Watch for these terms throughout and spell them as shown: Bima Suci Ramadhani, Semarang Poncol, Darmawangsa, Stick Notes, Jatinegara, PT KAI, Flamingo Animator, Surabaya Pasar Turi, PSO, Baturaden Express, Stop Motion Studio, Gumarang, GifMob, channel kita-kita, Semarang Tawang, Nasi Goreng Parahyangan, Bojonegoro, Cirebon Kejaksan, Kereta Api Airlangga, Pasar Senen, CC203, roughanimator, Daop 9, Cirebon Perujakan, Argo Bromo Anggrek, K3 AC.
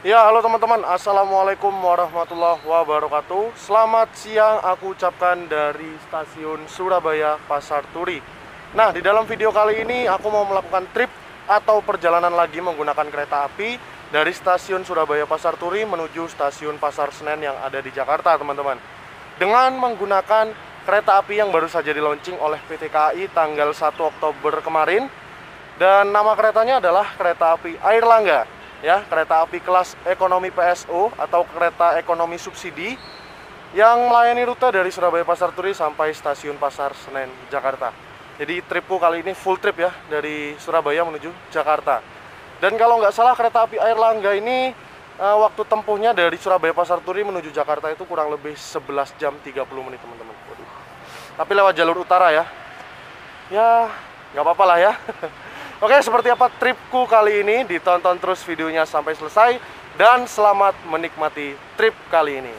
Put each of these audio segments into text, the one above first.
Ya, halo teman-teman, assalamualaikum warahmatullahi wabarakatuh. Selamat siang aku ucapkan dari stasiun Surabaya Pasar Turi. Nah, di dalam video kali ini aku mau melakukan trip atau perjalanan lagi menggunakan kereta api dari stasiun Surabaya Pasar Turi menuju stasiun Pasar Senen yang ada di Jakarta, teman-teman. Dengan menggunakan kereta api yang baru saja di-launching oleh PT KAI tanggal 1 Oktober kemarin. Dan nama keretanya adalah Kereta Api Airlangga. Ya, kereta api kelas ekonomi PSO atau kereta ekonomi subsidi yang melayani rute dari Surabaya Pasar Turi sampai stasiun Pasar Senen, Jakarta. Jadi tripku kali ini full trip ya, dari Surabaya menuju Jakarta. Dan kalau nggak salah kereta api Airlangga ini waktu tempuhnya dari Surabaya Pasar Turi menuju Jakarta itu kurang lebih 11 jam 30 menit, teman-teman. Tapi lewat jalur utara ya. Ya, nggak apa-apa lah ya. Oke, seperti apa tripku kali ini, ditonton terus videonya sampai selesai, dan selamat menikmati trip kali ini.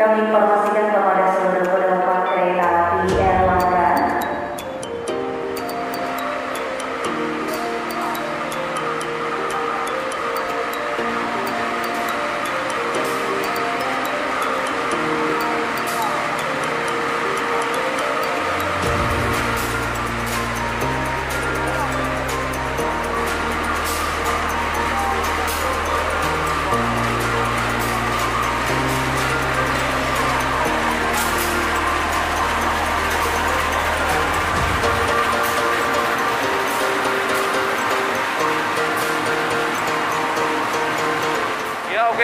Kami informasikan kepada saudara penumpang kereta api Airlangga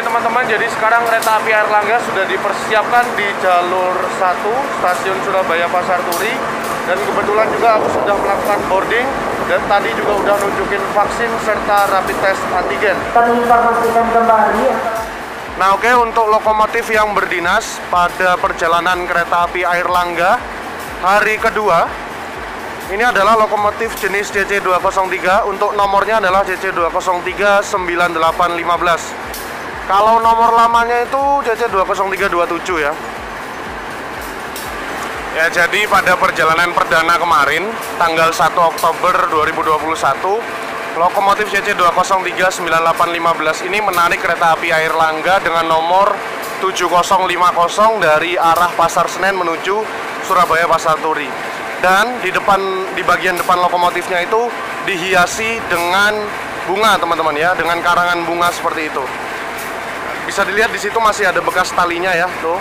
teman-teman, jadi sekarang kereta api Airlangga sudah dipersiapkan di jalur 1 stasiun Surabaya Pasar Turi, dan kebetulan juga aku sudah melakukan boarding dan tadi juga udah nunjukin vaksin serta rapid test antigen. Informasikan kembali. Nah, oke, untuk lokomotif yang berdinas pada perjalanan kereta api Airlangga hari kedua ini adalah lokomotif jenis CC203, untuk nomornya adalah CC203 9815. Kalau nomor lamanya itu CC20327 ya. Ya, jadi pada perjalanan perdana kemarin tanggal 1 Oktober 2021, lokomotif CC2039815 ini menarik kereta api Airlangga dengan nomor 7050 dari arah Pasar Senen menuju Surabaya Pasar Turi. Dan di bagian depan lokomotifnya itu dihiasi dengan bunga, teman-teman ya, dengan karangan bunga seperti itu. Bisa dilihat di situ masih ada bekas talinya ya, tuh.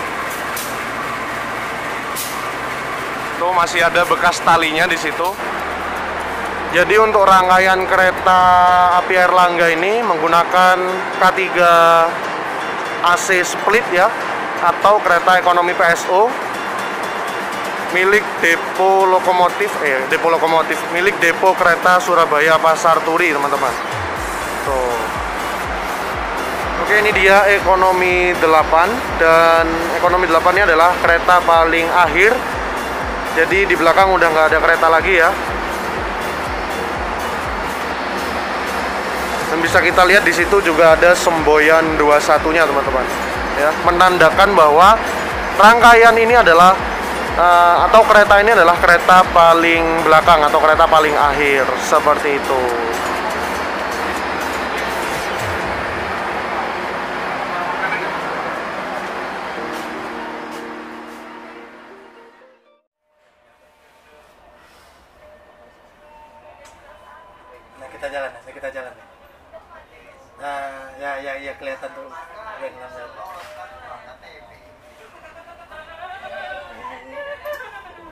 Tuh masih ada bekas talinya di situ. Jadi untuk rangkaian kereta api Airlangga ini menggunakan K3 AC split ya, atau kereta ekonomi PSU milik depo lokomotif milik depo kereta Surabaya Pasar Turi, teman-teman. Tuh. Oke, ini dia ekonomi 8, dan ekonomi 8 ini adalah kereta paling akhir. Jadi di belakang udah nggak ada kereta lagi ya. Dan bisa kita lihat di situ juga ada semboyan 21-nya, teman-teman. Ya, menandakan bahwa rangkaian ini adalah atau kereta ini adalah kereta paling belakang atau kereta paling akhir, seperti itu. Nah, kita jalan, nah kita jalan. Nah, ya kelihatan tuh.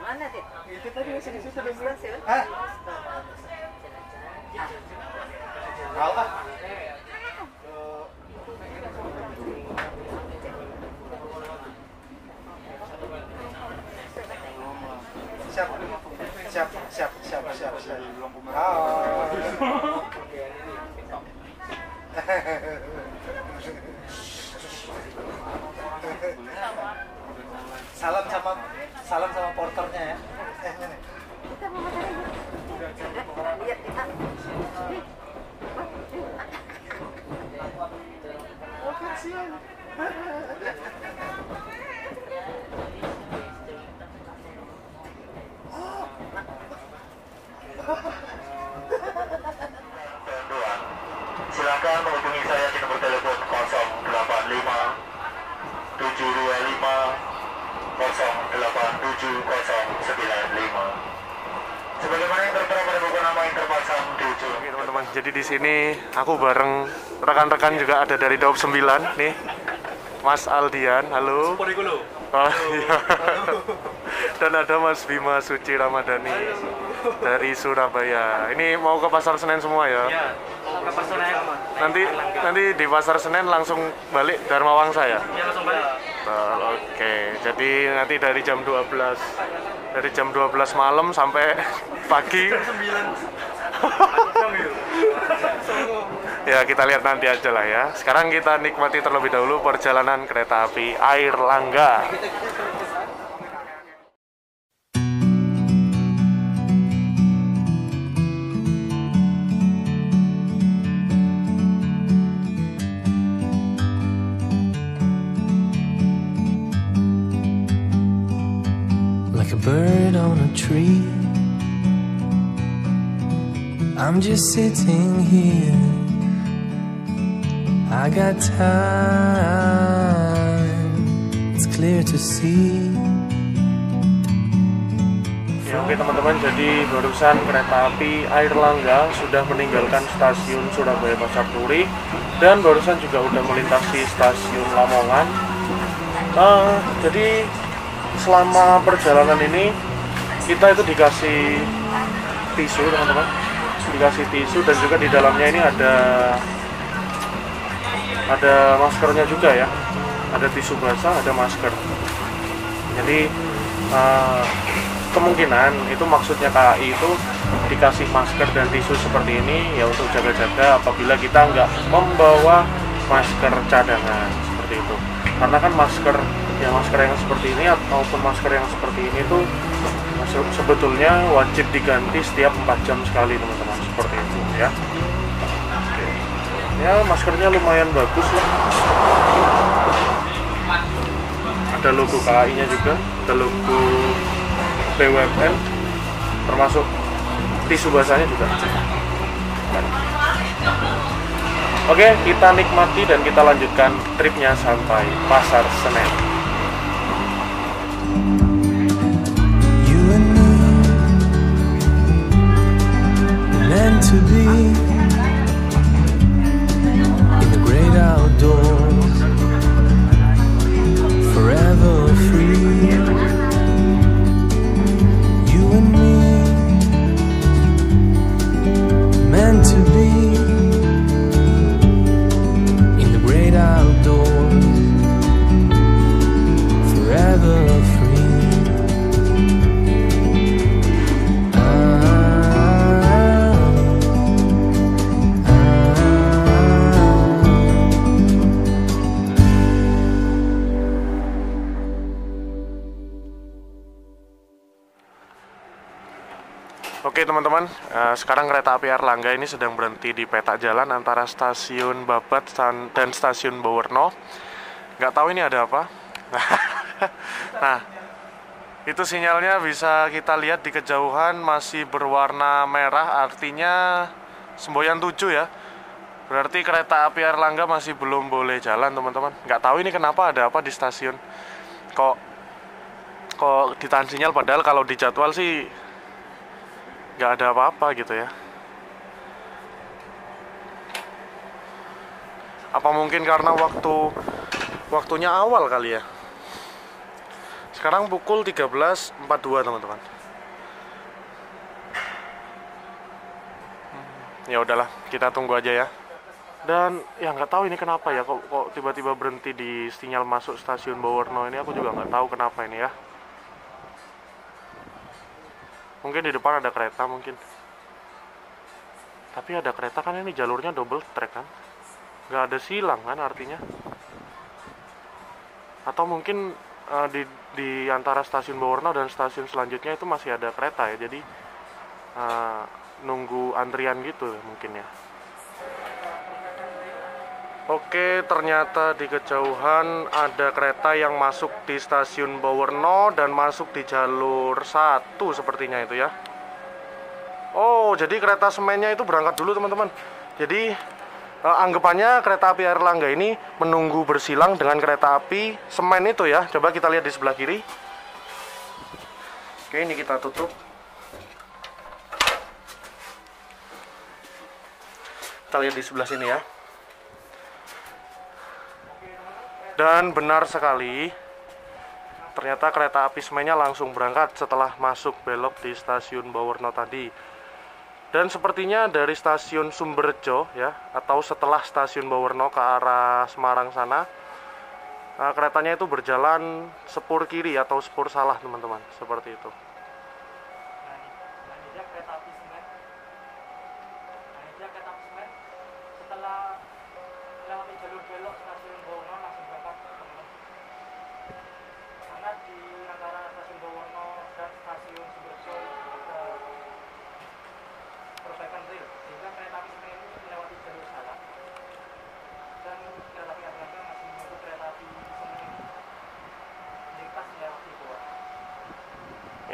Mana deh? Itu tadi masih di situ sebelah sih. Hah? Tahu ah. Siap. Salam sama porternya ya. Kita mau makan ini. Lihat kita. Oh, kasihan. Silakan menghubungi saya di nomor telepon 085 725 087 095. Sebagaimana yang tertera pada buku nama yang terpasang di ujung. Oke, teman-teman, jadi di sini aku bareng rekan-rekan juga ada dari Daop 9 nih. Mas Aldian, halo. Oh, iya. Dan ada Mas Bima Suci Ramadhani dari Surabaya. Ini mau ke Pasar Senen semua ya? Iya, mau ke Pasar Senen. Nanti di Pasar Senen langsung balik Darmawangsa ya? Iya, langsung balik. Oke, jadi nanti dari jam 12 malam sampai pagi. Ya, kita lihat nanti aja lah ya. Sekarang kita nikmati terlebih dahulu perjalanan kereta api Airlangga. Like a bird on a tree, I'm just sitting here. I got time, it's clear to see. Ya, oke teman-teman, jadi barusan kereta api Airlangga sudah meninggalkan stasiun Surabaya Pasar Turi. Dan barusan juga udah melintasi stasiun Lamongan. Jadi selama perjalanan ini kita itu dikasih tisu, teman-teman. Dikasih tisu, dan juga di dalamnya ini ada maskernya juga ya, ada tisu basah, ada masker. Jadi kemungkinan itu maksudnya KAI itu dikasih masker dan tisu seperti ini ya untuk jaga-jaga apabila kita nggak membawa masker cadangan seperti itu. Karena kan masker yang seperti ini ataupun masker yang seperti ini itu sebetulnya wajib diganti setiap 4 jam sekali, teman-teman, seperti itu ya. Ya, maskernya lumayan bagus lah. Ada logo KAI-nya juga, ada logo BUMN, termasuk tisu basahnya juga. Oke, kita nikmati dan kita lanjutkan tripnya sampai Pasar Senen. You and me, meant to be. Outdoors Oke teman-teman, sekarang kereta api Airlangga ini sedang berhenti di peta jalan antara stasiun Babat dan stasiun Bowerno. Nggak tahu ini ada apa. Nah, itu sinyalnya bisa kita lihat di kejauhan masih berwarna merah, artinya semboyan 7 ya. Berarti kereta api Airlangga masih belum boleh jalan teman-teman. Nggak tahu ini kenapa, ada apa di stasiun. Kok ditahan sinyal, padahal kalau di jadwal sih nggak ada apa-apa gitu ya. Apa mungkin karena waktunya awal kali ya. Sekarang pukul 13.42 teman-teman. Ya udahlah, kita tunggu aja ya. Dan ya nggak tahu ini kenapa ya, kok tiba-tiba berhenti di sinyal masuk stasiun Bowerno ini. Aku juga nggak tahu kenapa ini ya. Mungkin di depan ada kereta mungkin. Tapi ada kereta kan, ini jalurnya double track kan. Nggak ada silang kan artinya. Atau mungkin di antara stasiun Bowerno dan stasiun selanjutnya itu masih ada kereta ya. Jadi nunggu antrian gitu mungkin ya. Oke, ternyata di kejauhan ada kereta yang masuk di stasiun Bowerno dan masuk di jalur 1 sepertinya itu ya. Oh, jadi kereta semennya itu berangkat dulu teman-teman. Jadi anggapannya kereta api Airlangga ini menunggu bersilang dengan kereta api Semen itu ya. Coba kita lihat di sebelah kiri. Oke, ini kita tutup. Kita lihat di sebelah sini ya. Dan benar sekali, ternyata kereta api Semennya langsung berangkat setelah masuk belok di stasiun Bowerno tadi. Dan sepertinya dari stasiun Sumberjo ya, atau setelah stasiun Bowerno ke arah Semarang sana, keretanya itu berjalan sepur kiri atau sepur salah teman-teman, seperti itu.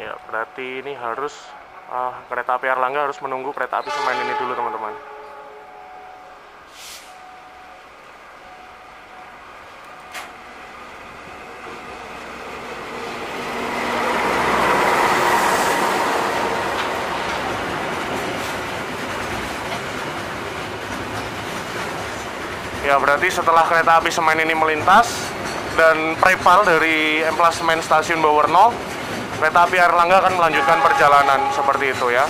Ya, berarti ini harus kereta api Airlangga harus menunggu kereta api Semen ini dulu, teman-teman. Ya, berarti setelah kereta api Semen ini melintas dan prepal dari emplasemen stasiun Bowerno, kereta api Airlangga akan melanjutkan perjalanan seperti itu ya.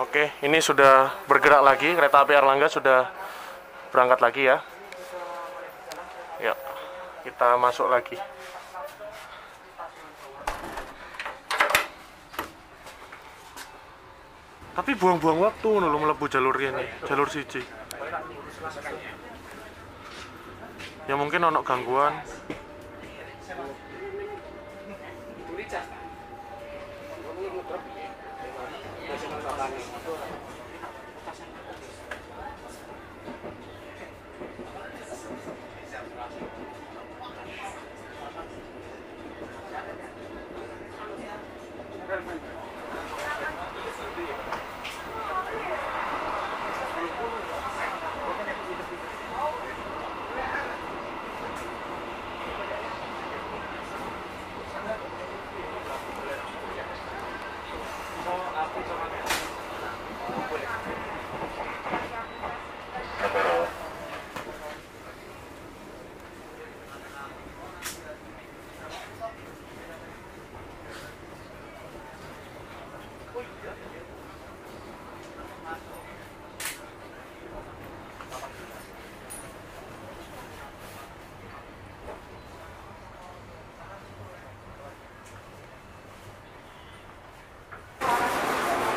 Oke, ini sudah bergerak lagi, kereta api Airlangga sudah berangkat lagi ya. Ya, kita masuk lagi. Tapi buang-buang waktu nulu melebu jalurnya nih, jalur siji. Ya mungkin ono gangguan.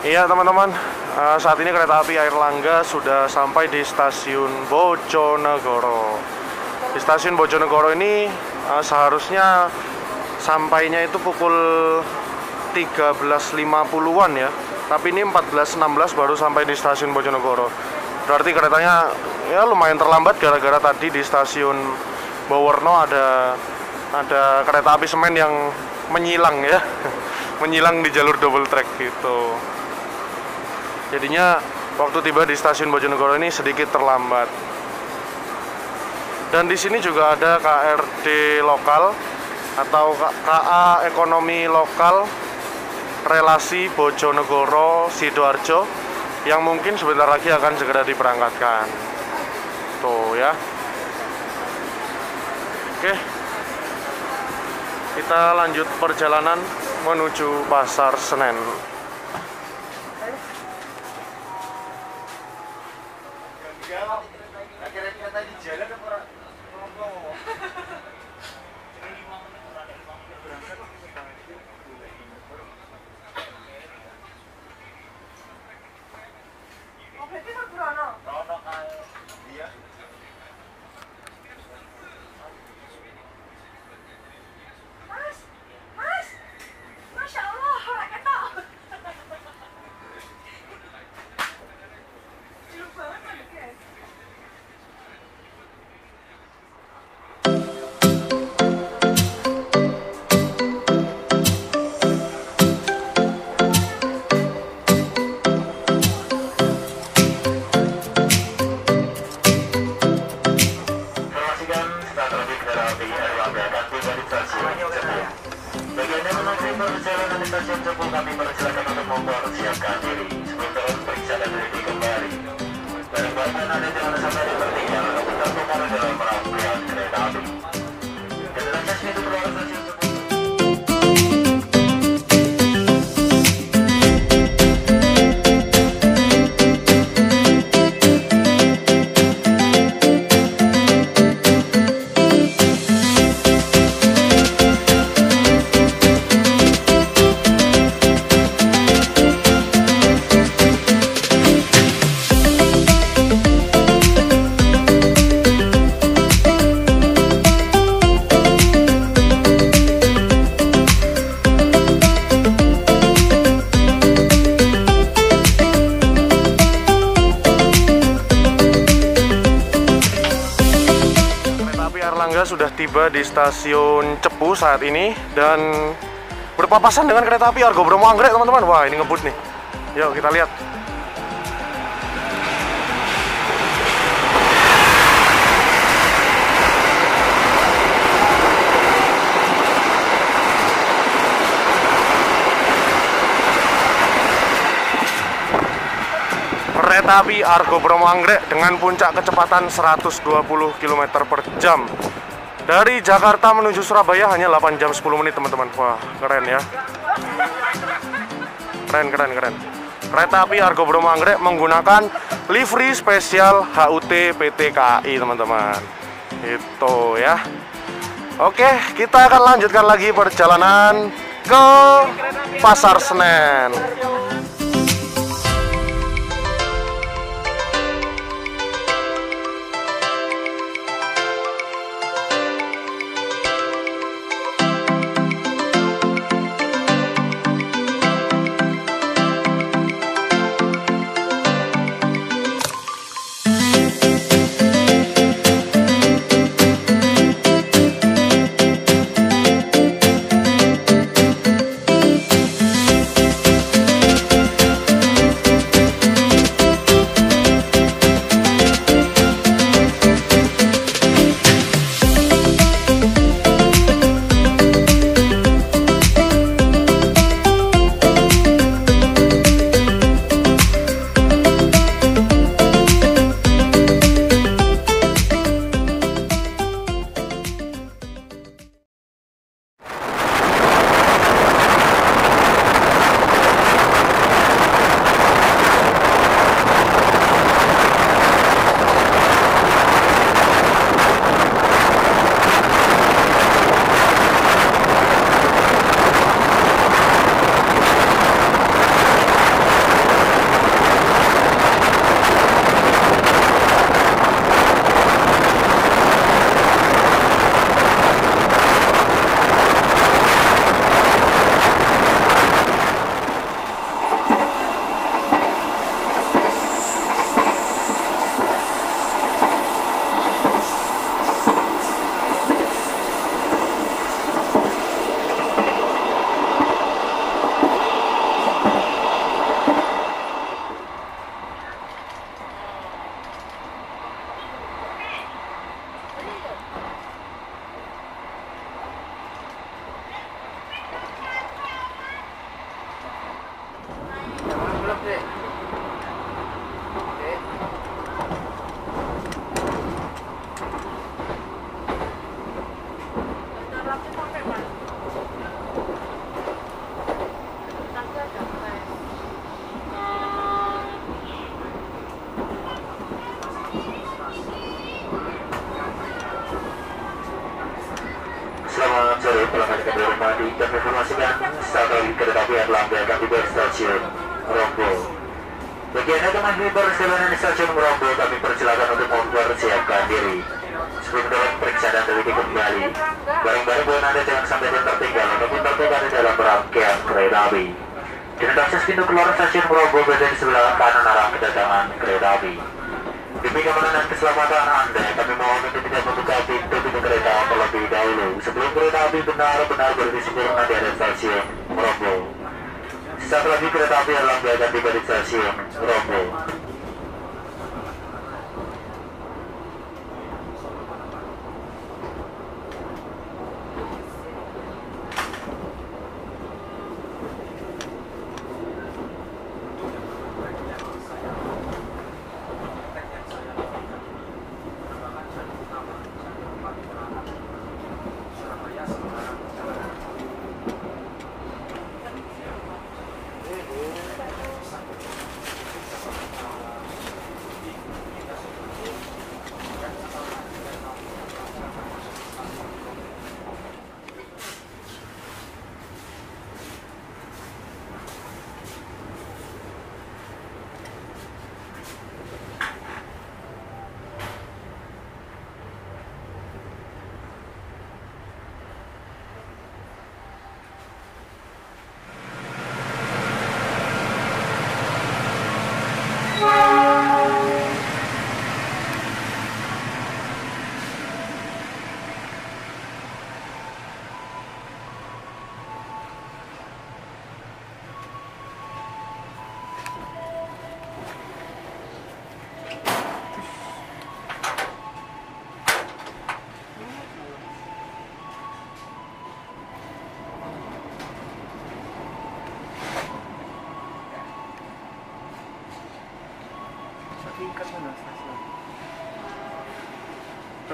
Iya teman-teman, Saat ini kereta api Airlangga sudah sampai di stasiun Bojonegoro. Di stasiun Bojonegoro ini seharusnya sampainya itu pukul 13.50-an ya. Tapi ini 14.16 baru sampai di stasiun Bojonegoro. Berarti keretanya ya lumayan terlambat gara-gara tadi di stasiun Bowoerno ada kereta api Senen yang menyilang ya. Menyilang di jalur double track gitu. Jadinya waktu tiba di stasiun Bojonegoro ini sedikit terlambat. Dan di sini juga ada KRD lokal atau KA ekonomi lokal relasi Bojonegoro Sidoarjo yang mungkin sebentar lagi akan segera diberangkatkan. Tuh ya. Oke. Kita lanjut perjalanan menuju Pasar Senen. Tiba di stasiun Cepu saat ini dan berpapasan dengan kereta api Argo Bromo Anggrek, teman-teman. Wah, ini ngebut nih. Yuk kita lihat. Kereta api Argo Bromo Anggrek dengan puncak kecepatan 120 km/jam. Dari Jakarta menuju Surabaya hanya 8 jam 10 menit, teman-teman. Wah, keren ya. Keren. Kereta api Argo Bromo Anggrek menggunakan livery spesial HUT PT KAI, teman-teman. Itu ya. Oke, kita akan lanjutkan lagi perjalanan ke Pasar Senen. akan kembali kembali dan informasikan satelit kereta api Airlangga akan tiba di stasiun Merombo. Bagi Anda teman perjalanan di stasiun Merombo, kami persilakan untuk mempersiapkan diri. Sebelum dapat periksa dan teliti kembali barang-barang buat Anda, jangan sampai tertinggal ataupun tertinggal di dalam rangkaian kereta api. Dan akses pintu keluar stasiun Merombo berada di sebelah kanan arah kedatangan kereta api. Demi keamanan dan keselamatan Anda, kami mohon untuk tidak membuka pintu kereta terlebih dahulu sebelum kereta api benar-benar berhenti sempurna di area stasiun Merombo. Sesaat lagi kereta api Airlangga akan tiba di stasiun Merombo.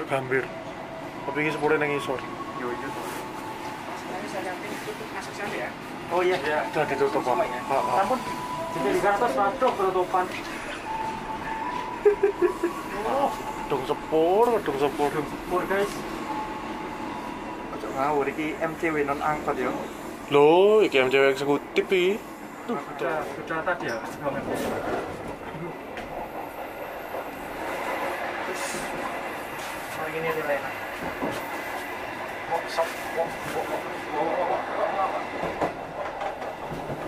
Gambir, tapi ini sepuluh yang ngisor. Oh iya, sudah ditutup Pak. Namun, jadi di kantor sudah penutupan. Dong sepur guys. Ojo ngawur, ini MCW non angkot ya. Loh, ini MCW eksekutif ya. Sudah tadi ya. Ini ada lain.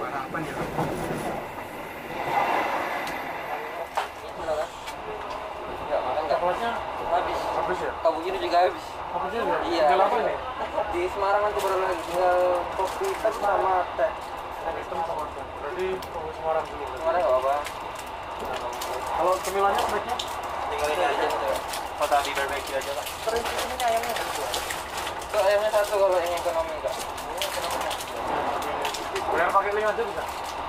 Harapan ya. Habis ya? Kabuknya juga habis. Iya. Di Semarang kan kebetulan lagi tinggal kopi sama teh. Berarti kopi Semarang dulu. Semarang nggak apa-apa. Kalau cemilannya sebaiknya tinggalin aja gitu. Kalau tadi berbagi aja lah. Terus ini ayamnya satu. Kalau ayamnya satu, kalau yang ekonomi enggak. Boleh pakai link aja bisa?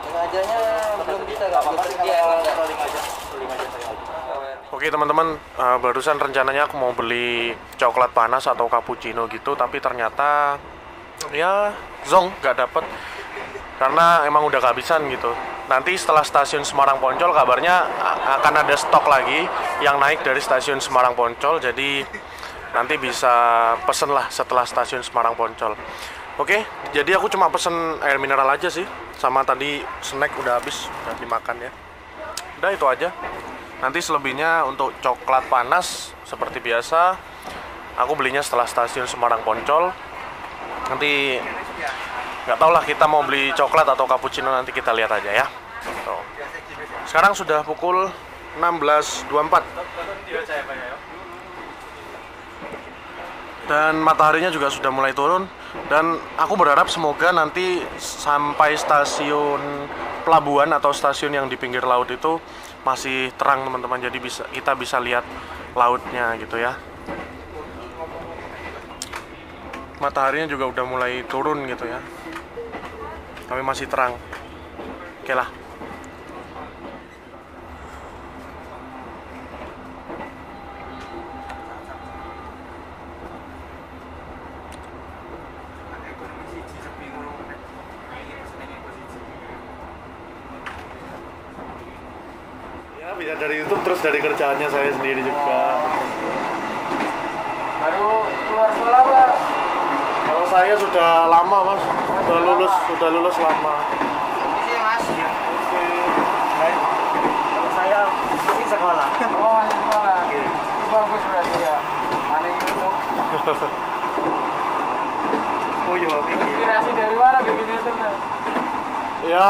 Link ajanya belum bisa enggak apa-apa. Kalau link aja. Oke teman-teman, barusan rencananya aku mau beli coklat panas atau cappuccino gitu, tapi ternyata ya zong, enggak dapet. Karena emang udah kehabisan gitu. Nanti setelah stasiun Semarang Poncol kabarnya akan ada stok lagi yang naik dari stasiun Semarang Poncol, jadi nanti bisa pesen lah setelah stasiun Semarang Poncol. Oke, jadi aku cuma pesen air mineral aja sih, sama tadi snack udah habis, udah dimakan ya. Udah itu aja. Nanti selebihnya untuk coklat panas seperti biasa aku belinya setelah stasiun Semarang Poncol. Nanti nggak tau lah kita mau beli coklat atau cappuccino, nanti kita lihat aja ya. Tuh. Sekarang sudah pukul 16.24 dan mataharinya juga sudah mulai turun, dan aku berharap semoga nanti sampai stasiun pelabuhan atau stasiun yang di pinggir laut itu masih terang teman-teman, jadi kita bisa lihat lautnya gitu ya. Mataharinya juga udah mulai turun gitu ya, tapi masih terang. Oke lah. Bisa dari YouTube, terus dari kerjaannya saya sendiri juga. Aduh, keluar-keluar Kalau saya sudah lama, Mas. Sudah lulus lama. Ini Mas. Oke. Baik. Kalau saya masih sekolah. Oh, masih sekolah. Oke. Bagus berarti ya. Aneh itu. Oh, iya. Inspirasi dari mana bikin itu, Mas? Ya,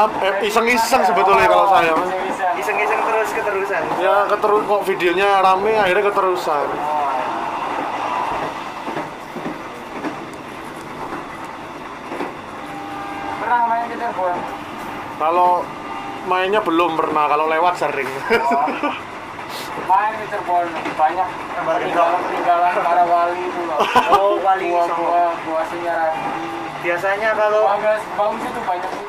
iseng-iseng sebetulnya kalau saya, Mas. Iseng-iseng terus keterusan. Ya, kok videonya rame akhirnya keterusan. Pernah main di Cirebon? Kalau mainnya belum pernah, kalau lewat sering. Oh. Main di Cirebon banyak peninggalan para wali itu loh. Oh, wali semua buah sinyal. Biasanya kalau bangun itu banyak itu.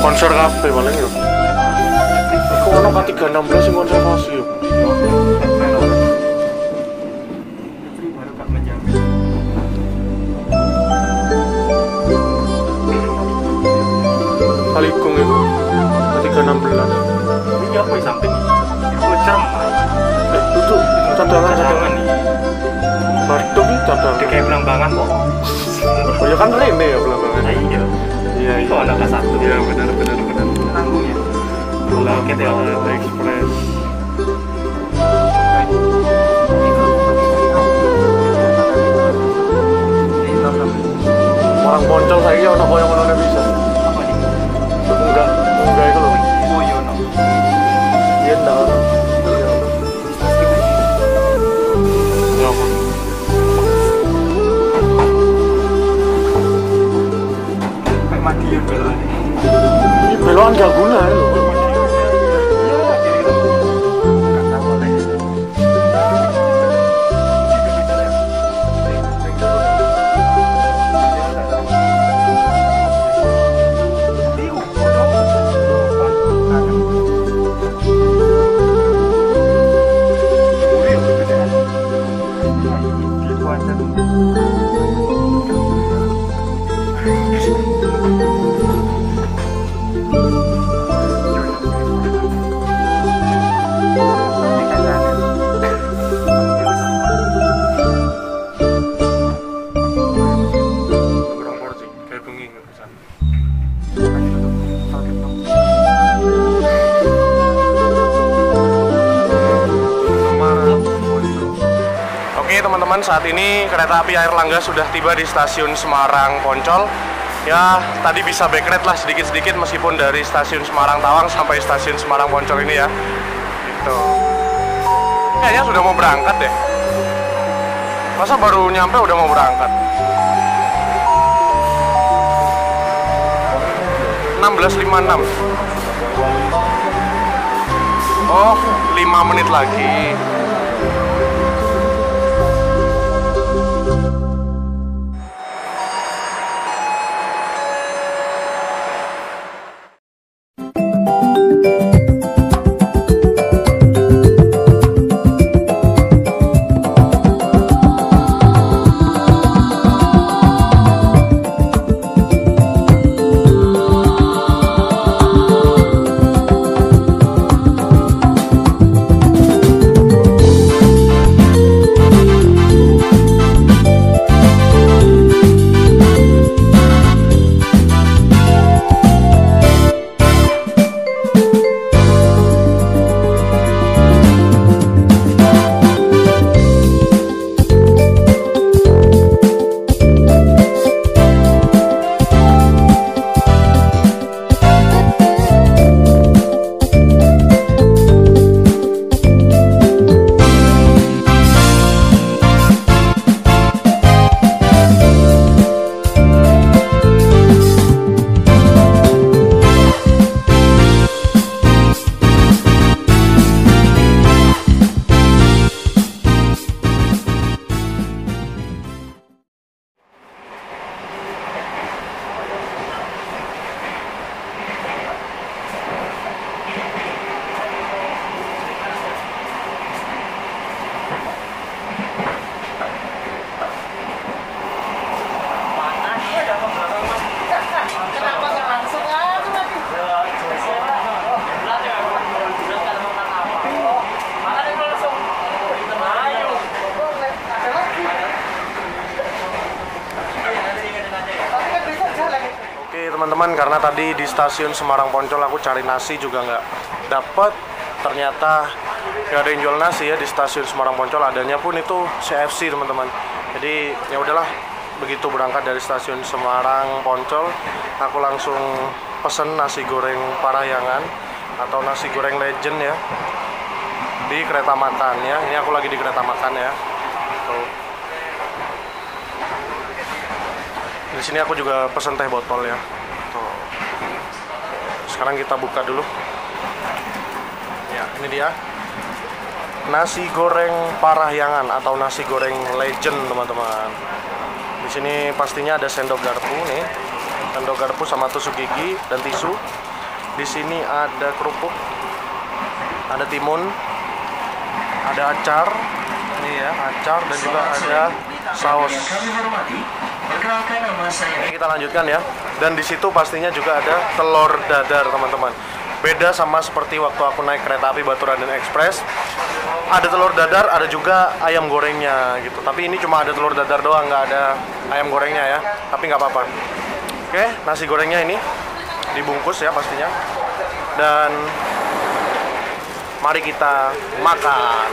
Konser kafe paling yuk. Kok ono K3 AC yang konservasi yuk. Kaligung yuk. K3 AC. Ini apa di samping? Itu jam. Itu cadangan. Barduk itu cadangan. Kayak belambangan kok. Oh ya kan rene ya belambangan. Iya. Iya, itu ada satu. Iya, benar. Tanggungnya. Pulau Kereta Express. Semarang Poncol saiki ono koyo ngono bisa. Apa iki? Enggak itu loh. Oh, yo ono. Iya, ndak ono. Ini belokan gak guna ya. Teman-teman, saat ini kereta api Airlangga sudah tiba di stasiun Semarang Poncol. Ya, tadi bisa backret lah sedikit-sedikit meskipun dari stasiun Semarang Tawang sampai stasiun Semarang Poncol ini ya. Gitu. Kayaknya sudah mau berangkat deh. Masa baru nyampe udah mau berangkat. 16.56. Oh, 5 menit lagi. pengalaman karena tadi di stasiun Semarang Poncol aku cari nasi juga nggak dapet. Ternyata nggak ada yang jual nasi ya di stasiun Semarang Poncol, adanya pun itu CFC teman-teman. Jadi ya udahlah, begitu berangkat dari stasiun Semarang Poncol aku langsung pesen nasi goreng Parahyangan atau nasi goreng legend ya di kereta makan ya. Ini aku lagi di kereta makan ya. Tuh. Di sini aku juga pesen teh botol ya. Tuh. Sekarang kita buka dulu. Ya, ini dia. Nasi goreng Parahyangan atau nasi goreng legend, teman-teman. Di sini pastinya ada sendok garpu nih. Sendok garpu sama tusuk gigi dan tisu. Di sini ada kerupuk. Ada timun. Ada acar. Ini ya, acar dan juga ada saus. Ini kita lanjutkan ya. Dan di situ pastinya juga ada telur dadar, teman-teman. Beda sama seperti waktu aku naik kereta api Baturaden Express. Ada telur dadar, ada juga ayam gorengnya gitu. Tapi ini cuma ada telur dadar doang, nggak ada ayam gorengnya ya. Tapi nggak apa-apa. Oke, nasi gorengnya ini dibungkus ya pastinya. Dan mari kita makan.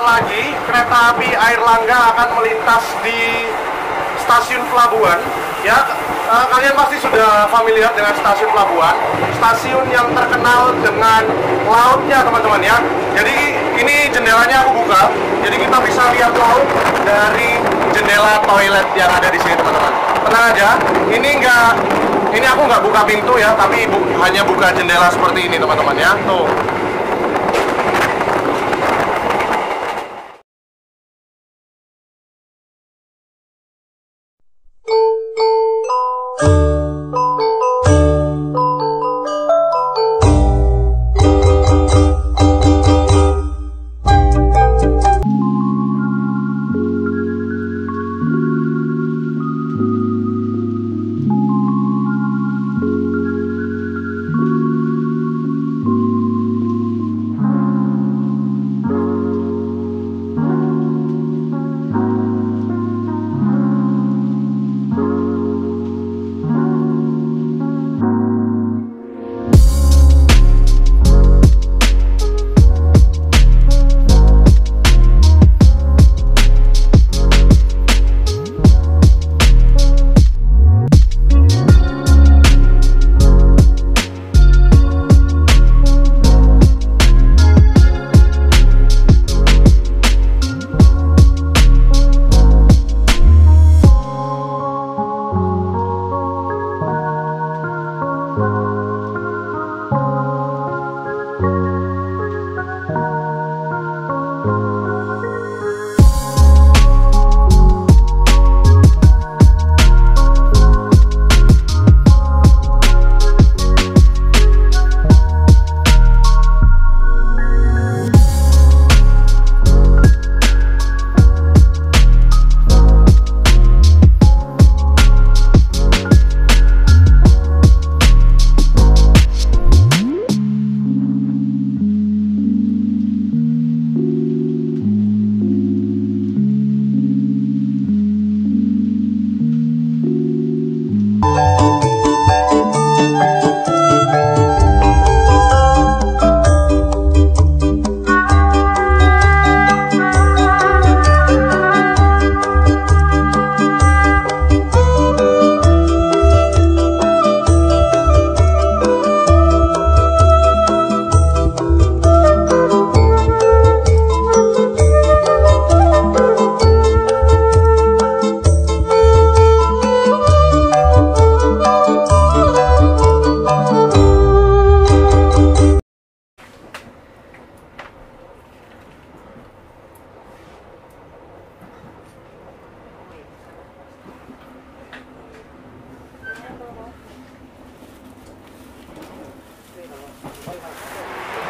Lagi kereta api Airlangga akan melintas di stasiun pelabuhan ya. Kalian pasti sudah familiar dengan stasiun pelabuhan, stasiun yang terkenal dengan lautnya teman-teman ya. Jadi ini jendelanya aku buka, jadi kita bisa lihat laut dari jendela toilet yang ada di sini teman-teman. Tenang aja, ini aku nggak buka pintu ya, tapi hanya buka jendela seperti ini teman-teman ya. Tuh.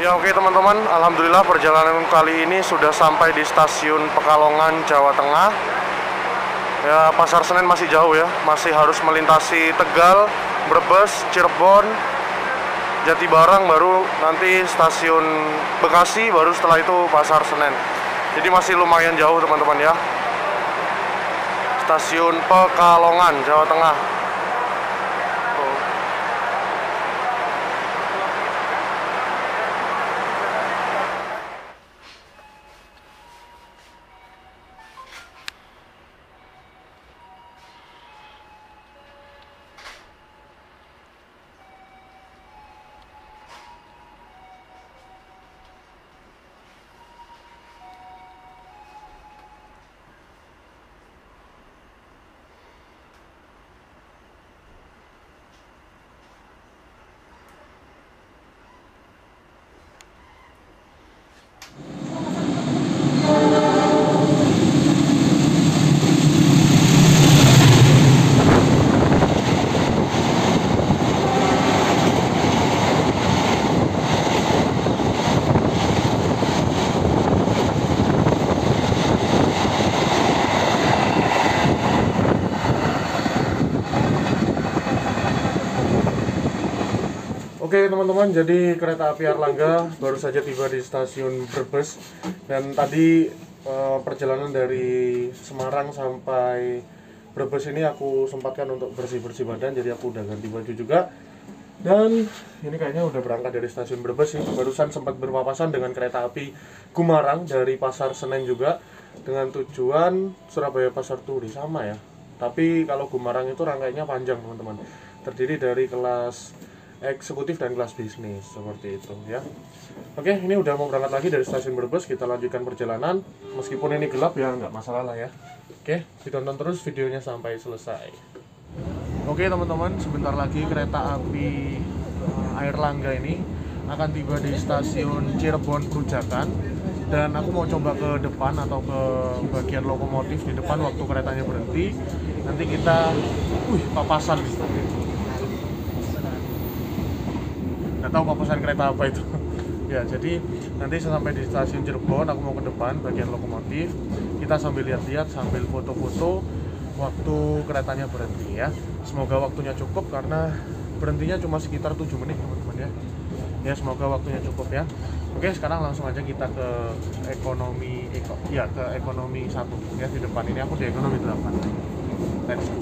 Ya oke teman-teman, alhamdulillah perjalanan kali ini sudah sampai di stasiun Pekalongan, Jawa Tengah. Ya, Pasar Senen masih jauh ya, masih harus melintasi Tegal, Brebes, Cirebon, Jatibarang, baru nanti stasiun Bekasi, baru setelah itu Pasar Senen. Jadi masih lumayan jauh teman-teman ya. Stasiun Pekalongan, Jawa Tengah. Oke teman-teman, jadi kereta api Airlangga baru saja tiba di stasiun Brebes. Dan tadi perjalanan dari Semarang sampai Brebes ini aku sempatkan untuk bersih-bersih badan. Jadi aku udah ganti baju juga. Dan ini kayaknya udah berangkat dari stasiun Brebes sih. Barusan sempat berpapasan dengan kereta api Gumarang dari Pasar Senen juga, dengan tujuan Surabaya Pasar Turi, sama ya. Tapi kalau Gumarang itu rangkaiannya panjang teman-teman, terdiri dari kelas eksekutif dan kelas bisnis, seperti itu ya. Oke, ini udah mau berangkat lagi dari stasiun Brebes. Kita lanjutkan perjalanan, meskipun ini gelap ya, nggak masalah lah ya. Oke, ditonton terus videonya sampai selesai. Oke teman-teman, sebentar lagi kereta api Airlangga ini akan tiba di stasiun Cirebon Perujakan. Dan aku mau coba ke depan atau ke bagian lokomotif di depan waktu keretanya berhenti. Nanti kita papasan gitu. Nggak tahu papasan kereta apa itu. Ya, jadi nanti sampai di stasiun Cirebon, aku mau ke depan bagian lokomotif. Kita sambil lihat-lihat, sambil foto-foto waktu keretanya berhenti ya. Semoga waktunya cukup, karena berhentinya cuma sekitar 7 menit teman-teman ya. Ya, semoga waktunya cukup ya. Oke, sekarang langsung aja kita ke ekonomi 1 ya, di depan ini. Aku di ekonomi 8. Let's go.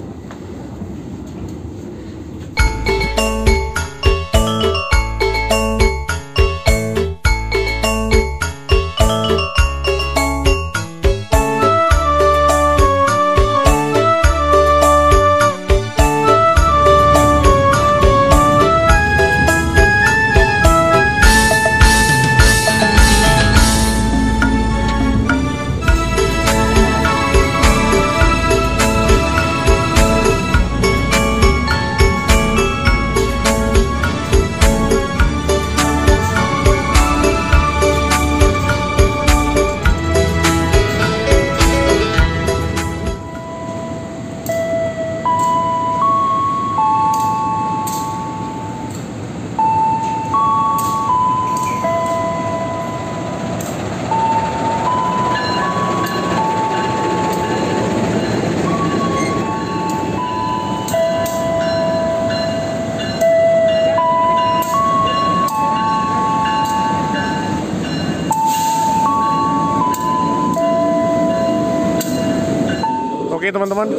teman-teman,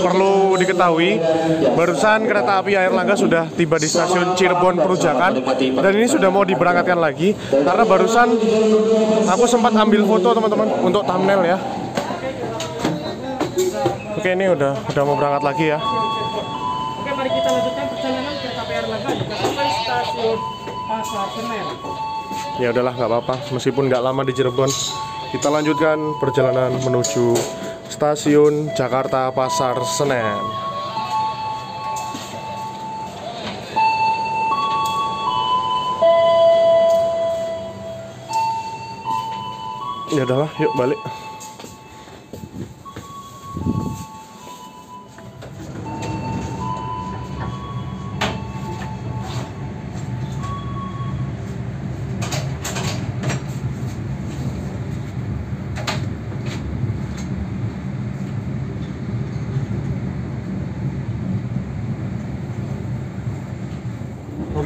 perlu diketahui barusan kereta api Airlangga sudah tiba di stasiun Cirebon Perujakan dan ini sudah mau diberangkatkan lagi karena barusan aku sempat ambil foto teman-teman untuk thumbnail ya. Oke, ini udah mau berangkat lagi ya. Oke, mari kita lanjutkan perjalanan kereta api Airlangga hingga sampai stasiun Pasar Senen. Ya udahlah, nggak apa-apa, meskipun nggak lama di Cirebon. Kita lanjutkan perjalanan menuju stasiun Jakarta Pasar Senen. Ya udahlah, yuk balik.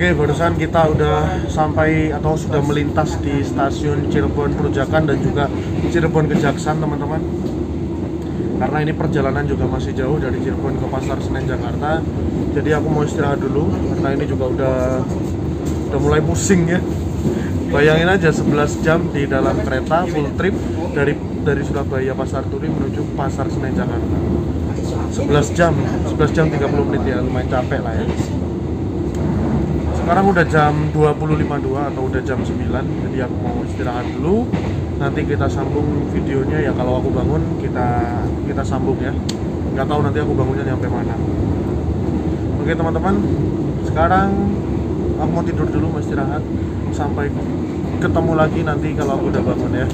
Oke, barusan kita udah sampai atau sudah melintas di stasiun Cirebon Perujakan dan juga Cirebon Kejaksan teman-teman. Karena ini perjalanan juga masih jauh dari Cirebon ke Pasar Senen Jakarta, jadi aku mau istirahat dulu karena ini juga udah mulai pusing ya. Bayangin aja 11 jam di dalam kereta full trip dari Surabaya Pasar Turi menuju Pasar Senen Jakarta. 11 jam 30 menit ya, lumayan capek lah ya. Sekarang udah jam 20.52 atau udah jam 9, jadi aku mau istirahat dulu. Nanti kita sambung videonya ya, kalau aku bangun kita sambung ya. Nggak tahu nanti aku bangunnya nyampe mana. Oke teman-teman, sekarang aku mau tidur dulu, mau istirahat. Sampai ketemu lagi nanti kalau aku udah bangun ya.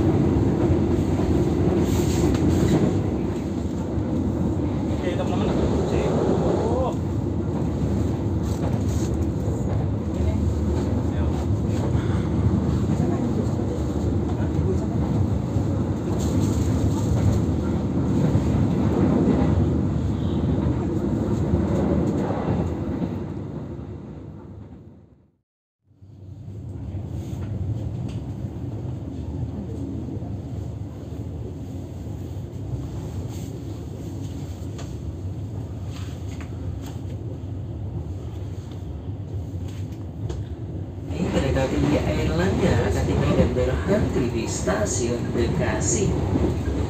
Kereta api Airlangga akan diberikan berhenti di stasiun Bekasi.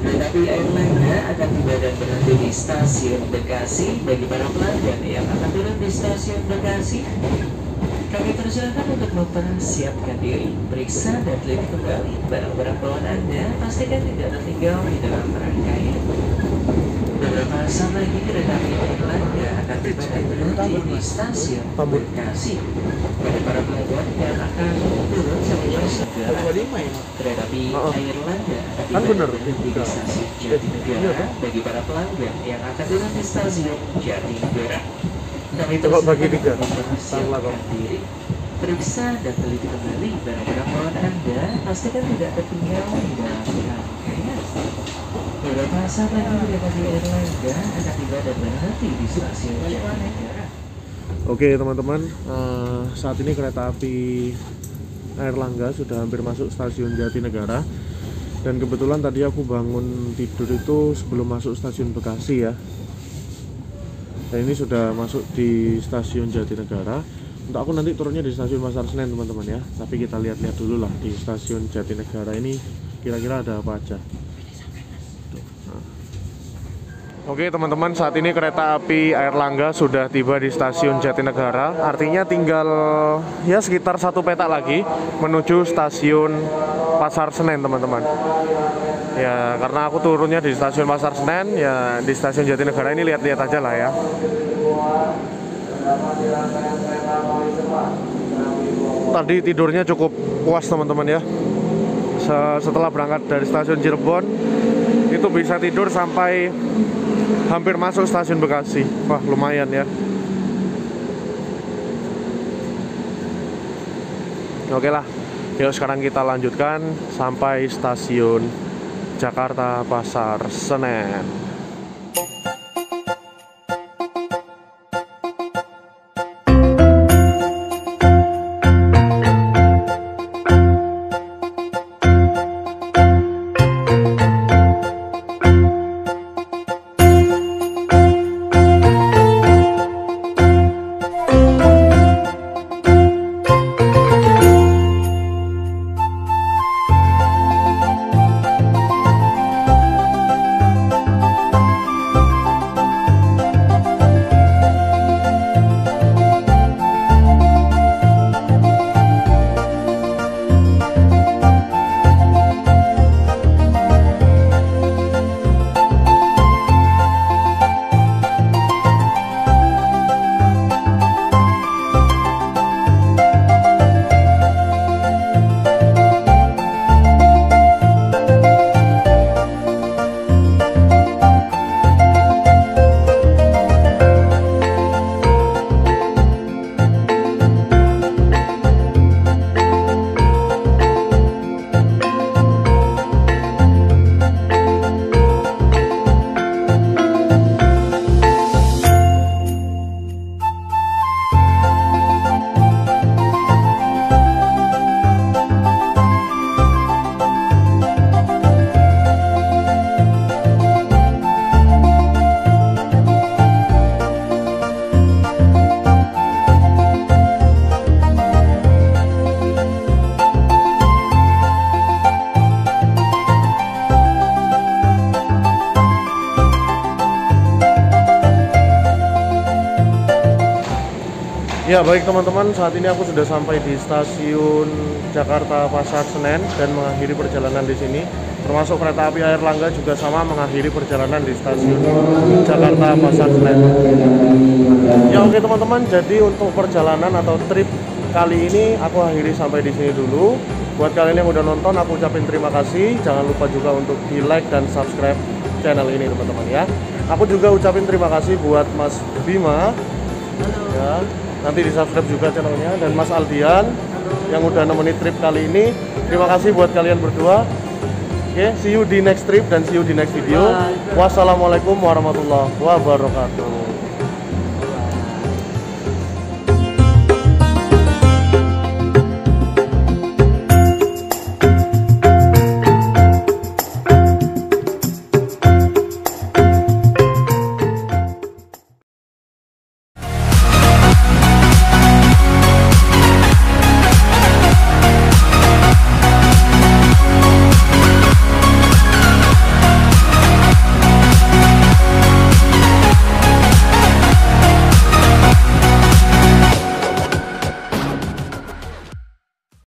Kereta api Airlangga akan tiba dan berhenti di stasiun Bekasi. Bagi para pelanggan yang akan turun di stasiun Bekasi, kami persilakan untuk mempersiapkan diri, periksa dan teliti kembali barang-barang bawaan Anda, pastikan tidak tertinggal di dalam rangkaian. Beberapa saat lagi kereta api Airlangga akan tiba dan berhenti di stasiun Bekasi. Pada para pelanggan yang akan turun sebanyak segera, kereta api Airlangga akan tiba dan berhenti di stasiun Jatinegara. Bagi para pelanggan yang akan turun di stasiun Jatinegara, kami persilakan mempersiapkan diri, periksa dan teliti kembali barang-barang bawaan Anda, pastikan tidak tertinggal di dalam rangkaian. Beberapa saat lagi kereta api Airlangga akan tiba dan berhenti di stasiun Jatinegara. Oke teman-teman, saat ini kereta api Airlangga sudah hampir masuk stasiun Jatinegara. Dan kebetulan tadi aku bangun tidur itu sebelum masuk stasiun Bekasi ya. Dan ini sudah masuk di stasiun Jatinegara. Untuk aku nanti turunnya di stasiun Pasar Senen teman-teman ya. Tapi kita lihat-lihat dulu lah di stasiun Jatinegara ini kira-kira ada apa aja. Oke teman-teman, saat ini kereta api Airlangga sudah tiba di stasiun Jatinegara. Artinya tinggal ya sekitar satu petak lagi menuju stasiun Pasar Senen teman-teman. Ya karena aku turunnya di stasiun Pasar Senen, ya di stasiun Jatinegara ini lihat-lihat aja lah ya. Tadi tidurnya cukup puas teman-teman ya. Setelah berangkat dari stasiun Cirebon itu bisa tidur sampai hampir masuk stasiun Bekasi. Wah, lumayan ya. Oke lah, yuk sekarang kita lanjutkan sampai stasiun Jakarta Pasar Senen. Ya, baik teman-teman, saat ini aku sudah sampai di stasiun Jakarta Pasar Senen dan mengakhiri perjalanan di sini. Termasuk kereta api Airlangga juga sama mengakhiri perjalanan di stasiun Jakarta Pasar Senen. Ya oke teman-teman, jadi untuk perjalanan atau trip kali ini aku akhiri sampai di sini dulu. Buat kalian yang udah nonton, aku ucapin terima kasih. Jangan lupa juga untuk di like dan subscribe channel ini teman-teman ya. Aku juga ucapin terima kasih buat Mas Bima. Halo. Ya, nanti di subscribe juga channelnya. Dan Mas Aldian. Halo. Yang udah nemenin trip kali ini. Terima kasih buat kalian berdua. Oke, see you di next trip dan see you di next video. Bye. Wassalamualaikum warahmatullahi wabarakatuh.